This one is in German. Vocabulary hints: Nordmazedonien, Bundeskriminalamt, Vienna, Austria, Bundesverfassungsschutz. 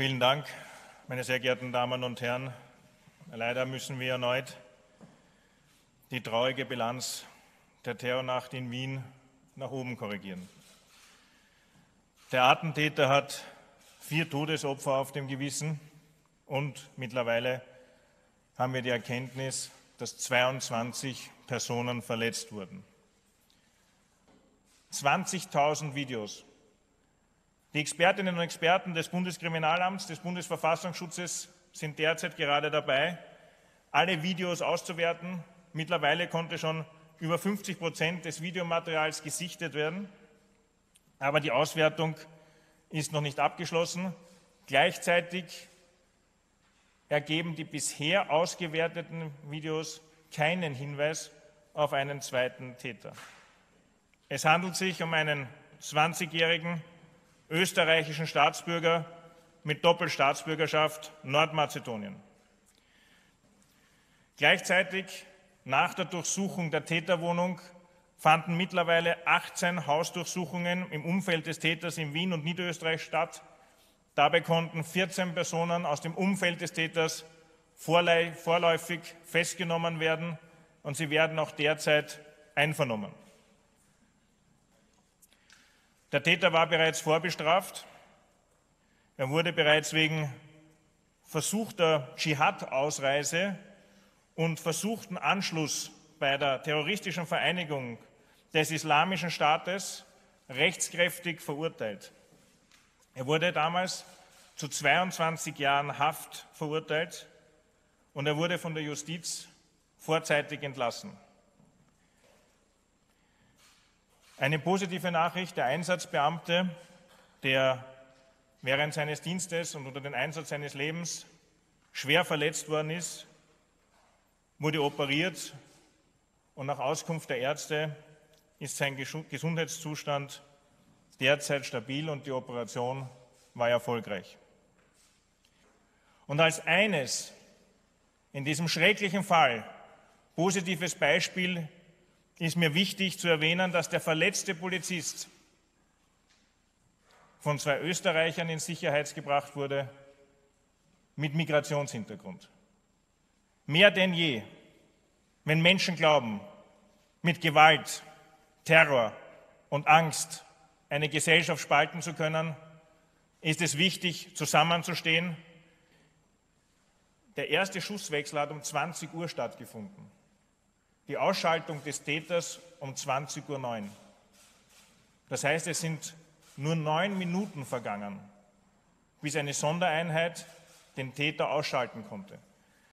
Vielen Dank, meine sehr geehrten Damen und Herren. Leider müssen wir erneut die traurige Bilanz der Terrornacht in Wien nach oben korrigieren. Der Attentäter hat 4 Todesopfer auf dem Gewissen und mittlerweile haben wir die Erkenntnis, dass 22 Personen verletzt wurden. 20.000 Videos. Die Expertinnen und Experten des Bundeskriminalamts, des Bundesverfassungsschutzes sind derzeit gerade dabei, alle Videos auszuwerten. Mittlerweile konnte schon über 50% des Videomaterials gesichtet werden, aber die Auswertung ist noch nicht abgeschlossen. Gleichzeitig ergeben die bisher ausgewerteten Videos keinen Hinweis auf einen zweiten Täter. Es handelt sich um einen 20-jährigen österreichischen Staatsbürger mit Doppelstaatsbürgerschaft Nordmazedonien. Gleichzeitig nach der Durchsuchung der Täterwohnung fanden mittlerweile 18 Hausdurchsuchungen im Umfeld des Täters in Wien und Niederösterreich statt. Dabei konnten 14 Personen aus dem Umfeld des Täters vorläufig festgenommen werden und sie werden auch derzeit einvernommen. Der Täter war bereits vorbestraft. Er wurde bereits wegen versuchter Dschihad-Ausreise und versuchten Anschluss bei der terroristischen Vereinigung des Islamischen Staates rechtskräftig verurteilt. Er wurde damals zu 22 Jahren Haft verurteilt und er wurde von der Justiz vorzeitig entlassen. Eine positive Nachricht: Der Einsatzbeamte, der während seines Dienstes und unter den Einsatz seines Lebens schwer verletzt worden ist, wurde operiert und nach Auskunft der Ärzte ist sein Gesundheitszustand derzeit stabil und die Operation war erfolgreich. Und als eines in diesem schrecklichen Fall positives Beispiel ist mir wichtig zu erwähnen, dass der verletzte Polizist von 2 Österreichern in Sicherheit gebracht wurde mit Migrationshintergrund. Mehr denn je, wenn Menschen glauben, mit Gewalt, Terror und Angst eine Gesellschaft spalten zu können, ist es wichtig, zusammenzustehen. Der erste Schusswechsel hat um 20 Uhr stattgefunden. Die Ausschaltung des Täters um 20.09 Uhr. Das heißt, es sind nur 9 Minuten vergangen, bis eine Sondereinheit den Täter ausschalten konnte.